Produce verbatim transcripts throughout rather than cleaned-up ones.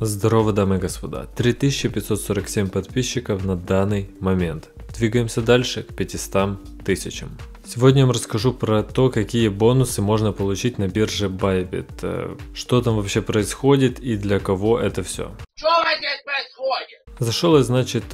Здорово, дамы и господа, три тысячи пятьсот сорок семь подписчиков на данный момент. Двигаемся дальше к пятистам тысячам. Сегодня я вам расскажу про то, какие бонусы можно получить на бирже Bybit, что там вообще происходит и для кого это все. Что здесь происходит? Зашел я, значит,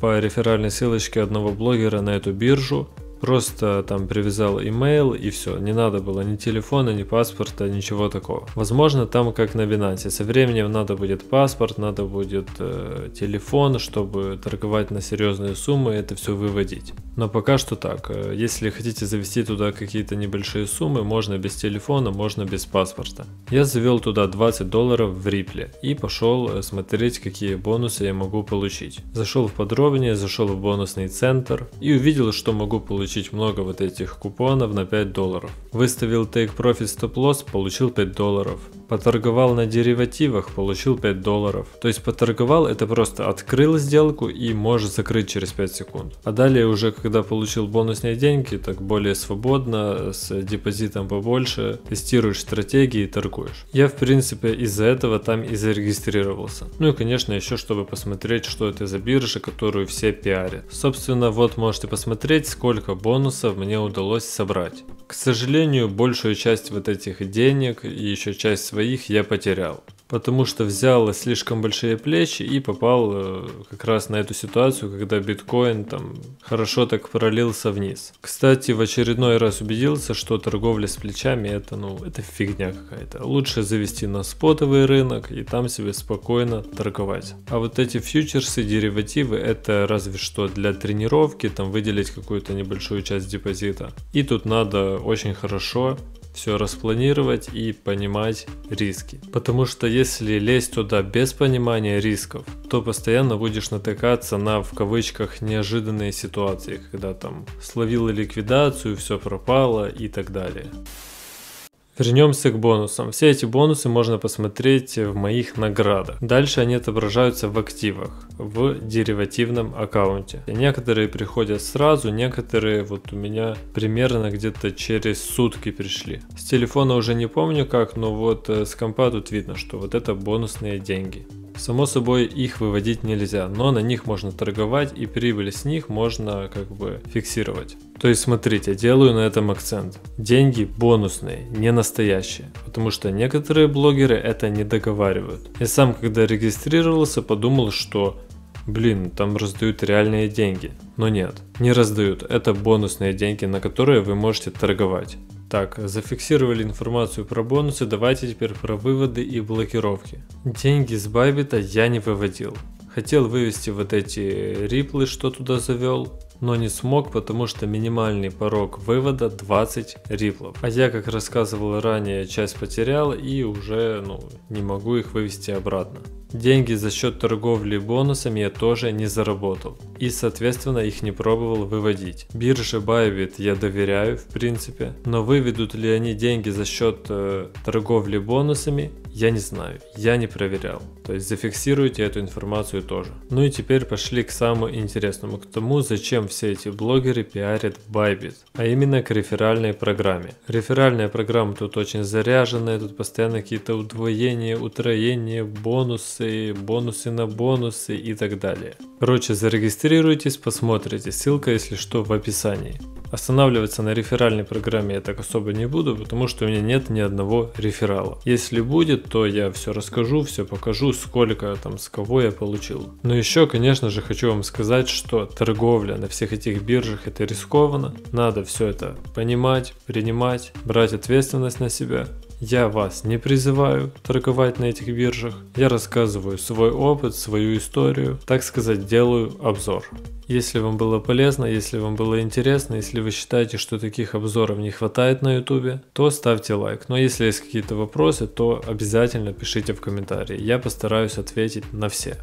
по реферальной ссылочке одного блогера на эту биржу. Просто там привязал имейл и все, не надо было ни телефона, ни паспорта, ничего такого. Возможно, там как на Binance, со временем надо будет паспорт, надо будет э, телефон, чтобы торговать на серьезные суммы и это все выводить. Но пока что так, если хотите завести туда какие-то небольшие суммы, можно без телефона, можно без паспорта. Я завел туда двадцать долларов в Ripple и пошел смотреть, какие бонусы я могу получить. Зашел в подробнее, зашел в бонусный центр и увидел, что могу получить много вот этих купонов на пять долларов. Выставил take profit stop loss, получил пять долларов. Поторговал на деривативах, получил пять долларов. То есть поторговал — это просто открыл сделку и можешь закрыть через пять секунд. А далее уже когда получил бонусные деньги, так более свободно, с депозитом побольше, тестируешь стратегии и торгуешь. Я в принципе из-за этого там и зарегистрировался. Ну и конечно еще чтобы посмотреть, что это за биржа, которую все пиарят. Собственно, вот можете посмотреть, сколько бонусов мне удалось собрать. К сожалению, большую часть вот этих денег и еще часть своих я потерял, потому что взял слишком большие плечи и попал э, как раз на эту ситуацию, когда биткоин там хорошо так пролился вниз. Кстати, в очередной раз убедился, что торговля с плечами это, ну, это фигня какая-то. Лучше завести на спотовый рынок и там себе спокойно торговать. А вот эти фьючерсы, деривативы, это разве что для тренировки, там выделить какую-то небольшую часть депозита. И тут надо очень хорошо все распланировать и понимать риски, потому что если лезть туда без понимания рисков, то постоянно будешь натыкаться на, в кавычках, неожиданные ситуации, когда там словил ликвидацию, все пропало и так далее. Вернемся к бонусам. Все эти бонусы можно посмотреть в моих наградах. Дальше они отображаются в активах, в деривативном аккаунте. Некоторые приходят сразу, некоторые вот у меня примерно где-то через сутки пришли. С телефона уже не помню как, но вот с компа тут видно, что вот это бонусные деньги. Само собой их выводить нельзя, но на них можно торговать и прибыль с них можно как бы фиксировать. То есть смотрите, делаю на этом акцент. Деньги бонусные, не настоящие, потому что некоторые блогеры это не договаривают. Я сам когда регистрировался, подумал, что блин, там раздают реальные деньги, но нет, не раздают, это бонусные деньги, на которые вы можете торговать. Так, зафиксировали информацию про бонусы, давайте теперь про выводы и блокировки. Деньги с Bybit я не выводил. Хотел вывести вот эти риплы, что туда завел, но не смог, потому что минимальный порог вывода двадцать риплов. А я, как рассказывал ранее, часть потерял и уже ну, не могу их вывести обратно. Деньги за счет торговли бонусами я тоже не заработал и соответственно их не пробовал выводить. Бирже Bybit я доверяю в принципе, но выведут ли они деньги за счет э, торговли бонусами, я не знаю, я не проверял. То есть зафиксируйте эту информацию тоже. Ну и теперь пошли к самому интересному, к тому, зачем все эти блогеры пиарят Bybit, а именно к реферальной программе. Реферальная программа тут очень заряженная, тут постоянно какие-то удвоения, утроения, бонусы, бонусы на бонусы и так далее. Короче, зарегистрируйтесь, посмотрите, ссылка если что в описании. Останавливаться на реферальной программе я так особо не буду, потому что у меня нет ни одного реферала. Если будет, то я все расскажу, все покажу, сколько там с кого я получил. Но еще, конечно же, хочу вам сказать, что торговля на всех этих биржах это рискованно. Надо все это понимать, принимать, брать ответственность на себя. Я вас не призываю торговать на этих биржах, я рассказываю свой опыт, свою историю, так сказать, делаю обзор. Если вам было полезно, если вам было интересно, если вы считаете, что таких обзоров не хватает на YouTube, то ставьте лайк. Но если есть какие-то вопросы, то обязательно пишите в комментарии, я постараюсь ответить на все.